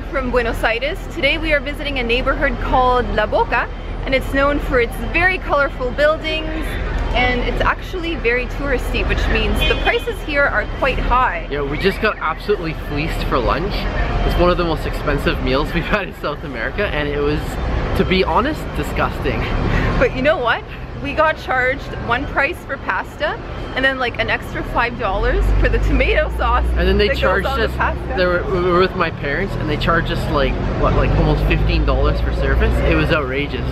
vlog from Buenos Aires. Today we are visiting a neighborhood called La Boca, and it's known for its very colorful buildings, and it's actually very touristy, which means the prices here are quite high. Yeah, we just got absolutely fleeced for lunch. It's one of the most expensive meals we've had in South America, and it was, to be honest, disgusting. But you know what? We got charged one price for pasta, and then like an extra $5 for the tomato sauce. And then they charged us, we were with my parents, and they charged us like almost $15 for service. It was outrageous.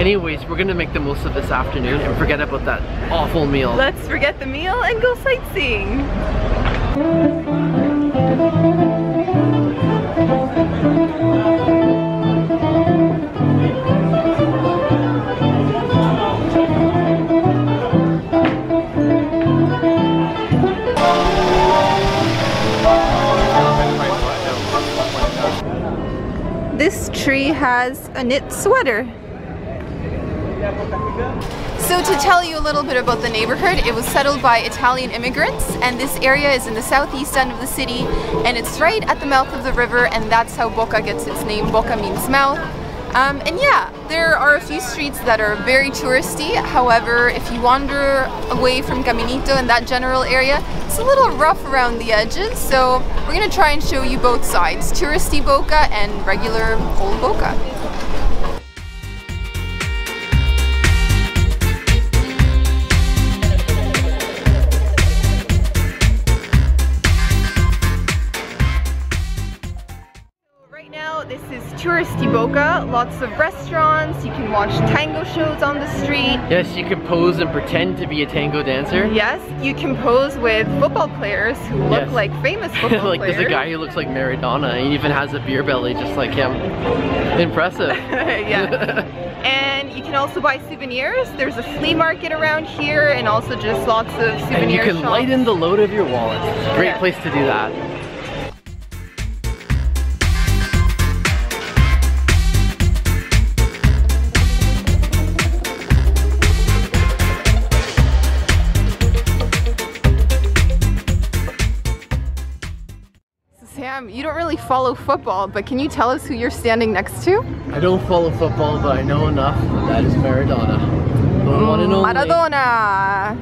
Anyways, we're gonna make the most of this afternoon and forget about that awful meal. Let's forget the meal and go sightseeing. This tree has a knit sweater. So to tell you a little bit about the neighborhood, it was settled by Italian immigrants, and this area is in the southeast end of the city, and it's right at the mouth of the river, and that's how Boca gets its name. Boca means mouth. And yeah, there are a few streets that are very touristy. However, if you wander away from Caminito and that general area, it's a little rough around the edges. So we're going to try and show you both sides, touristy Boca and regular old Boca. This is touristy Boca, lots of restaurants, you can watch tango shows on the street. Yes, you can pose and pretend to be a tango dancer. Yes, you can pose with football players who look like famous football players. There's a guy who looks like Maradona, and even has a beer belly just like him. Impressive. Yeah. And you can also buy souvenirs. There's a flea market around here, and also just lots of souvenir shops. And you can lighten the load of your wallet. It's a great place to do that. Sam, you don't really follow football, but can you tell us who you're standing next to? I don't follow football, but I know enough. That is Maradona. One and only. Maradona!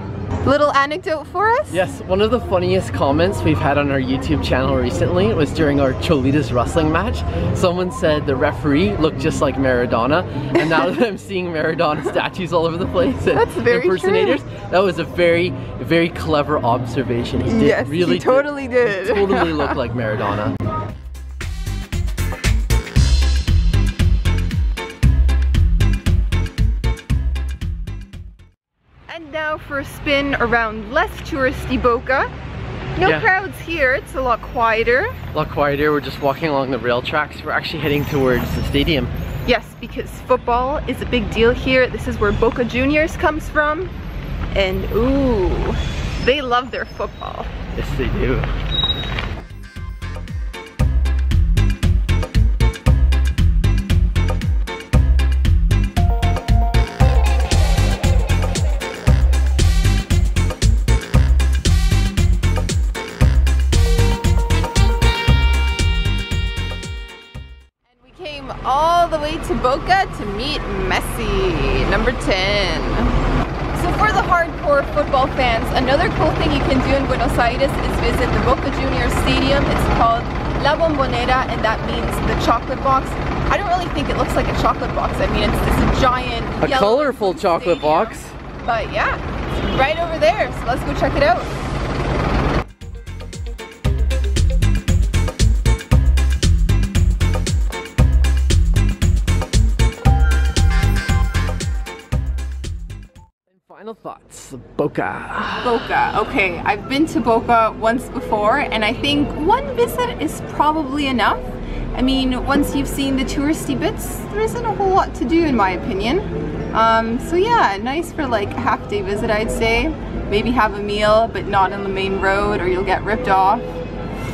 Little anecdote for us? Yes, one of the funniest comments we've had on our YouTube channel recently was during our Cholitas wrestling match. Someone said the referee looked just like Maradona, and now that I'm seeing Maradona statues all over the place and impersonators, that was a very clever observation. He did, yes, really he totally did. He totally looked like Maradona. And now for a spin around less touristy Boca. No crowds here, it's a lot quieter. A lot quieter, we're just walking along the rail tracks. We're actually heading towards the stadium. Yes, because football is a big deal here. This is where Boca Juniors comes from. And ooh, they love their football. Yes, they do. And we came all the way to Boca to meet Messi, number 10. For the hardcore football fans, another cool thing you can do in Buenos Aires is visit the Boca Juniors Stadium. It's called La Bombonera, and that means the chocolate box. I don't really think it looks like a chocolate box. I mean, it's this giant, a colorful chocolate box. But yeah, it's right over there. So let's go check it out. Final thoughts, Boca. Boca, okay. I've been to Boca once before, and I think one visit is probably enough. I mean, once you've seen the touristy bits, there isn't a whole lot to do in my opinion. So yeah, nice for like a half-day visit, I'd say. Maybe have a meal, but not on the main road or you'll get ripped off.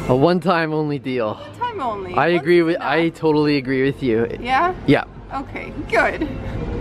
A one-time only deal. One-time only. I agree with, I totally agree with you. Yeah? Yeah. Okay, good.